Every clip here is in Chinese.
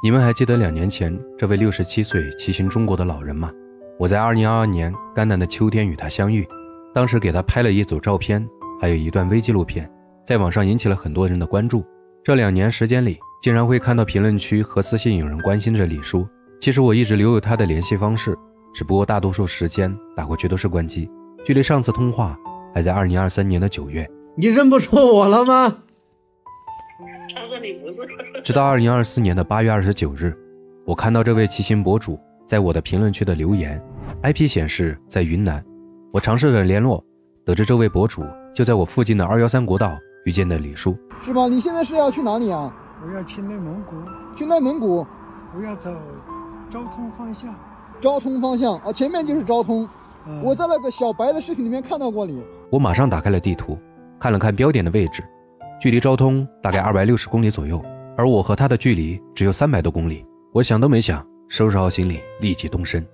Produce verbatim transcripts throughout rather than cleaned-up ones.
你们还记得两年前这位六十七岁骑行中国的老人吗？我在二零二二年甘南的秋天与他相遇，当时给他拍了一组照片，还有一段微纪录片，在网上引起了很多人的关注。这两年时间里，竟然会看到评论区和私信有人关心着李叔。其实我一直留有他的联系方式，只不过大多数时间打过去都是关机。距离上次通话还在二零二三年的九月。你认不出我了吗？他说你不是。直到二零二四年的八月二十九日，我看到这位骑行博主在我的评论区的留言 I P 显示在云南。我尝试着联络，得知这位博主就在我附近的二一三国道遇见的李叔。是吧？你现在是要去哪里啊？我要去内蒙古。去内蒙古？我要走昭通方向。昭通方向啊，前面就是昭通、嗯、我在那个小白的视频里面看到过你。我马上打开了地图，看了看标点的位置，距离昭通大概二百六十公里左右，而我和他的距离只有三百多公里。我想都没想，收拾好行李，立即动身，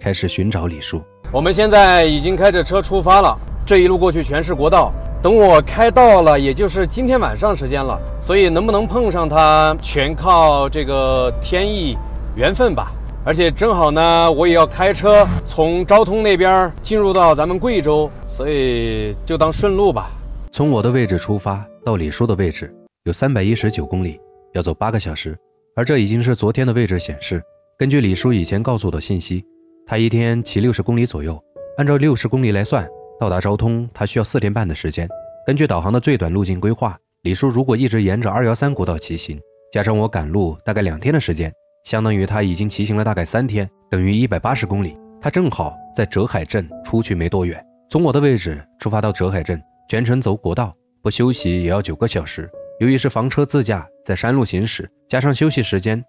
开始寻找李叔。我们现在已经开着车出发了，这一路过去全是国道，等我开到了也就是今天晚上时间了，所以能不能碰上他全靠这个天意缘分吧。而且正好呢，我也要开车从昭通那边进入到咱们贵州，所以就当顺路吧。从我的位置出发到李叔的位置有三百一十九公里，要走八个小时，而这已经是昨天的位置显示。根据李叔以前告诉我的信息，他一天骑六十公里左右，按照六十公里来算，到达昭通他需要四天半的时间。根据导航的最短路径规划，李叔如果一直沿着二一三国道骑行，加上我赶路大概两天的时间，相当于他已经骑行了大概三天，等于一百八十公里。他正好在哲海镇出去没多远，从我的位置出发到哲海镇，全程走国道，不休息也要九个小时。由于是房车自驾在山路行驶，加上休息时间，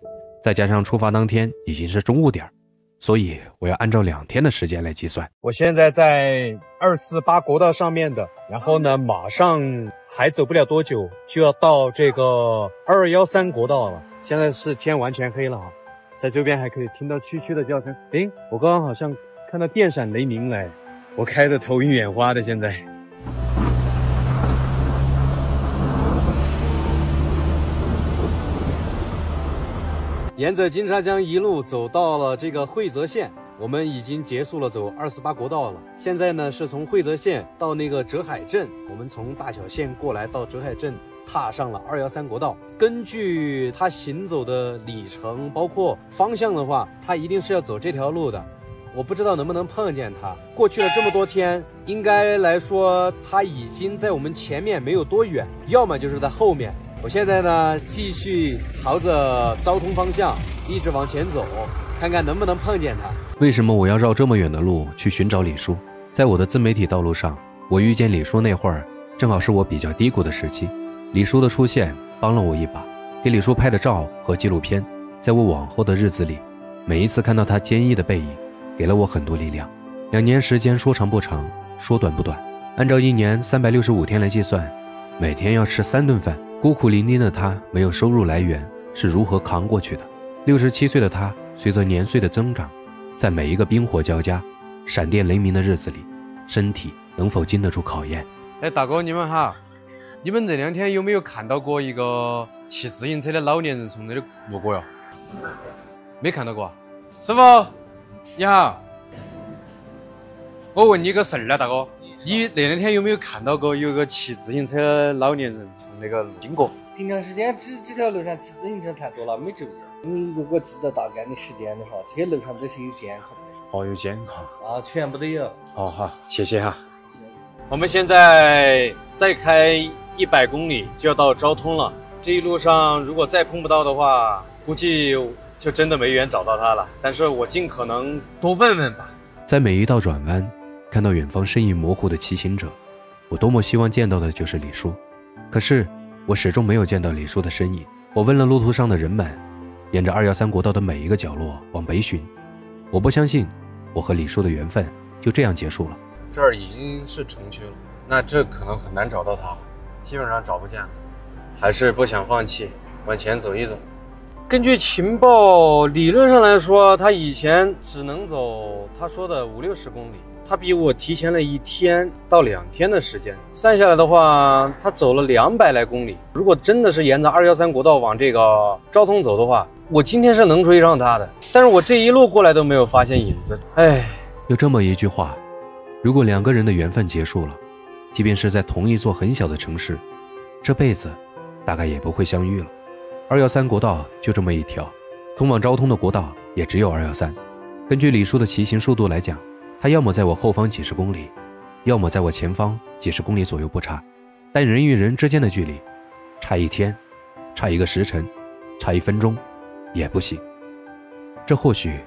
再加上出发当天已经是中午点，所以我要按照两天的时间来计算。我现在在二四八国道上面的，然后呢马上还走不了多久就要到这个二一三国道了。现在是天完全黑了啊，在这边还可以听到蛐蛐的叫声。诶，我刚刚好像看到电闪雷鸣来，我开的头晕眼花的现在。沿着金沙江一路走到了这个会泽县，我们已经结束了走二四八国道了。现在呢是从会泽县到那个哲海镇，我们从大小县过来到哲海镇，踏上了二一三国道。根据他行走的里程包括方向的话，他一定是要走这条路的。我不知道能不能碰见他，过去了这么多天，应该来说他已经在我们前面没有多远，要么就是在后面。我现在呢继续朝着昭通方向一直往前走，看看能不能碰见他。为什么我要绕这么远的路去寻找李叔？在我的自媒体道路上，我遇见李叔那会儿正好是我比较低谷的时期，李叔的出现帮了我一把，给李叔拍的照和纪录片，在我往后的日子里，每一次看到他坚毅的背影，给了我很多力量。两年时间说长不长，说短不短，按照一年三百六十五天来计算，每天要吃三顿饭。孤苦伶仃的他，没有收入来源，是如何扛过去的？六十七岁的他，随着年岁的增长，在每一个冰火交加、闪电雷鸣的日子里，身体能否经得住考验？哎，大哥，你们好！你们这两天有没有看到过一个骑自行车的老年人从这里路过呀？没看到过。师傅，你好！我问你个事儿啊，大哥。你那两天有没有看到过有一个骑自行车的老年人从那个路经过？平常时间这这条路上骑自行车太多了，没注意。你如果记得大概的时间的话，这些路上都是有监控的。哦，有监控啊，全部都有。哦，好，谢谢哈。我们现在再开一百公里就要到昭通了，这一路上如果再碰不到的话，估计就真的没缘找到他了。但是我尽可能多问问吧。在每一道转弯，看到远方身影模糊的骑行者，我多么希望见到的就是李叔，可是我始终没有见到李叔的身影。我问了路途上的人们，沿着二一三国道的每一个角落往北寻，我不相信我和李叔的缘分就这样结束了。这儿已经是城区了，那这可能很难找到他，基本上找不见了，还是不想放弃，往前走一走。根据情报理论上来说，他以前只能走他说的五六十公里，他比我提前了一天到两天的时间。算下来的话，他走了两百来公里。如果真的是沿着二一三国道往这个昭通走的话，我今天是能追上他的。但是我这一路过来都没有发现影子。哎，有这么一句话：如果两个人的缘分结束了，即便是在同一座很小的城市，这辈子大概也不会相遇了。二一三国道就这么一条，通往昭通的国道也只有二一三。根据李叔的骑行速度来讲，他要么在我后方几十公里，要么在我前方几十公里左右不差，但人与人之间的距离，差一天，差一个时辰，差一分钟，也不行。这或许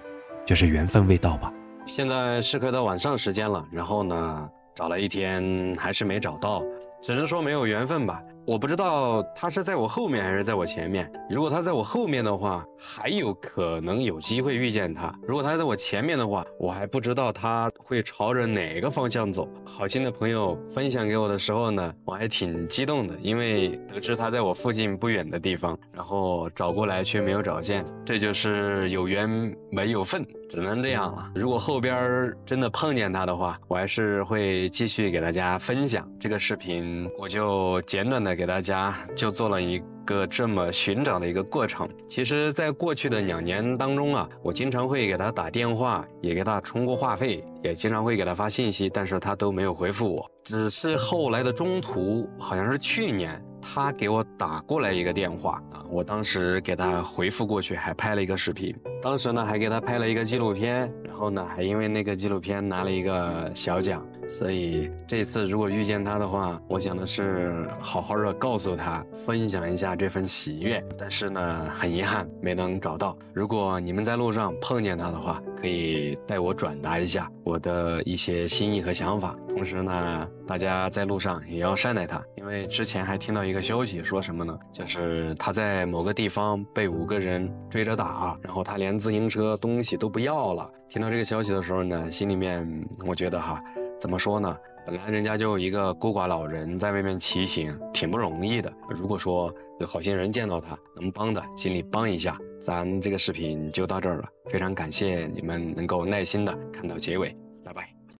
就是缘分未到吧。现在是快到晚上时间了，然后呢，找了一天还是没找到，只能说没有缘分吧。我不知道他是在我后面还是在我前面。如果他在我后面的话，还有可能有机会遇见他；如果他在我前面的话，我还不知道他会朝着哪个方向走。好心的朋友分享给我的时候呢，我还挺激动的，因为得知他在我附近不远的地方，然后找过来却没有找见，这就是有缘没有份，只能这样了。如果后边真的碰见他的话，我还是会继续给大家分享这个视频，我就简短的给大家就做了一个这么寻找的一个过程。其实在过去的两年当中啊，我经常会给他打电话，也给他充过话费，也经常会给他发信息，但是他都没有回复我。只是后来的中途，好像是去年，他给我打过来一个电话啊，我当时给他回复过去，还拍了一个视频。当时呢，还给他拍了一个纪录片，然后呢，还因为那个纪录片拿了一个小奖。所以这次如果遇见他的话，我想的是好好的告诉他，分享一下这份喜悦。但是呢，很遗憾没能找到。如果你们在路上碰见他的话，可以代我转达一下我的一些心意和想法。同时呢，大家在路上也要善待他，因为之前还听到一个消息，说什么呢？就是他在某个地方被五个人追着打，然后他连自行车东西都不要了。听到这个消息的时候呢，心里面我觉得哈。怎么说呢？本来人家就一个孤寡老人在外面骑行，挺不容易的。如果说有好心人见到他，能帮的尽力帮一下。咱这个视频就到这儿了，非常感谢你们能够耐心的看到结尾，拜拜。